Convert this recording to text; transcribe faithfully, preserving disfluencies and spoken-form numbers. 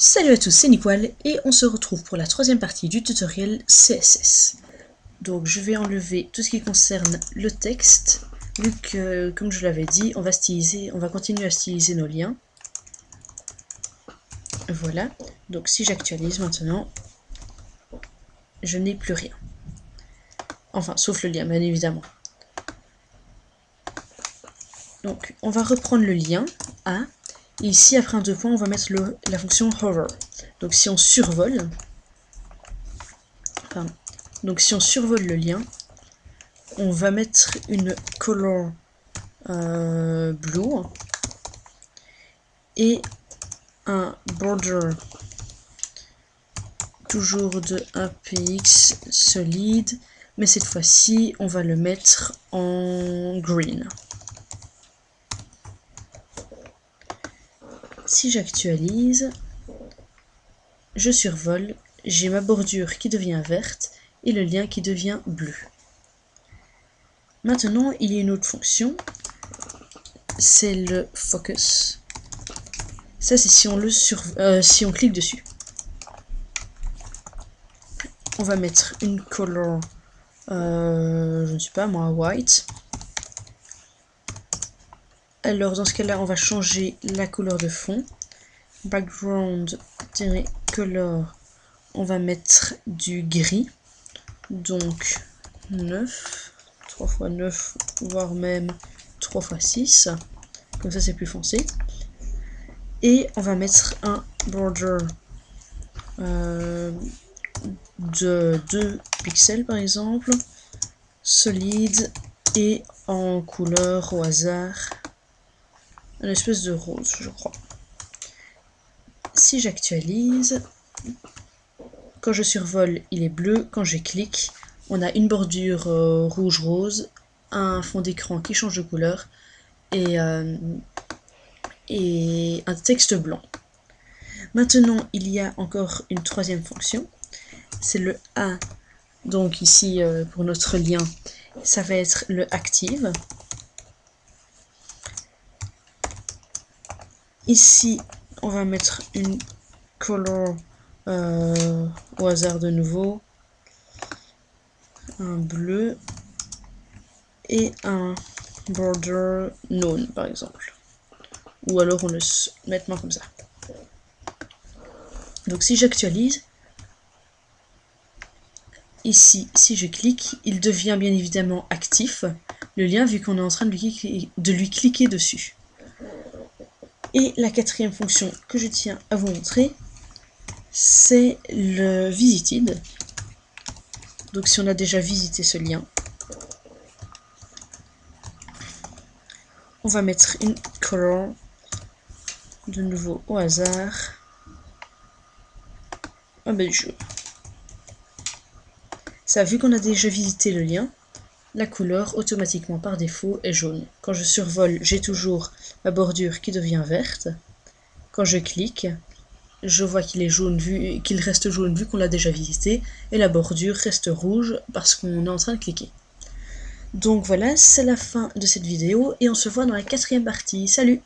Salut à tous, c'est Nicwalle et on se retrouve pour la troisième partie du tutoriel C S S. Donc je vais enlever tout ce qui concerne le texte, vu que, comme je l'avais dit, on va styliser, on va continuer à styliser nos liens. Voilà, donc si j'actualise maintenant, je n'ai plus rien. Enfin, sauf le lien, bien évidemment. Donc, on va reprendre le lien A. Et ici, après un deux points, on va mettre le, la fonction hover. Donc, si on survole, pardon, donc si on survole le lien, on va mettre une color euh, blue et un border toujours de A P X solide, mais cette fois-ci, on va le mettre en green. Si j'actualise, je survole, j'ai ma bordure qui devient verte et le lien qui devient bleu. Maintenant, il y a une autre fonction, c'est le focus. Ça, c'est si on le sur... euh, si on clique dessus. On va mettre une color, euh, je ne sais pas moi, white. Alors dans ce cas-là, on va changer la couleur de fond. Background-color, on va mettre du gris. Donc neuf, trois fois neuf, voire même trois fois six. Comme ça, c'est plus foncé. Et on va mettre un border euh, de deux pixels, par exemple, solide et en couleur au hasard. Une espèce de rose, je crois. Si j'actualise, quand je survole, il est bleu. Quand je clique, on a une bordure euh, rouge-rose, un fond d'écran qui change de couleur et, euh, et un texte blanc. Maintenant, il y a encore une troisième fonction. C'est le A. Donc ici, euh, pour notre lien, ça va être le active. Ici, on va mettre une color euh, au hasard de nouveau, un bleu et un border known par exemple. Ou alors on le met maintenant comme ça. Donc si j'actualise, ici, si je clique, il devient bien évidemment actif, le lien, vu qu'on est en train de lui cliquer, de lui cliquer dessus. Et la quatrième fonction que je tiens à vous montrer, c'est le visited. Donc si on a déjà visité ce lien, on va mettre une color, de nouveau au hasard, un bel jeu. Ça, vu qu'on a déjà visité le lien, la couleur, automatiquement par défaut, est jaune. Quand je survole, j'ai toujours ma bordure qui devient verte. Quand je clique, je vois qu'il est jaune vu qu'il reste jaune vu qu'on l'a déjà visité. Et la bordure reste rouge parce qu'on est en train de cliquer. Donc voilà, c'est la fin de cette vidéo et on se voit dans la quatrième partie. Salut!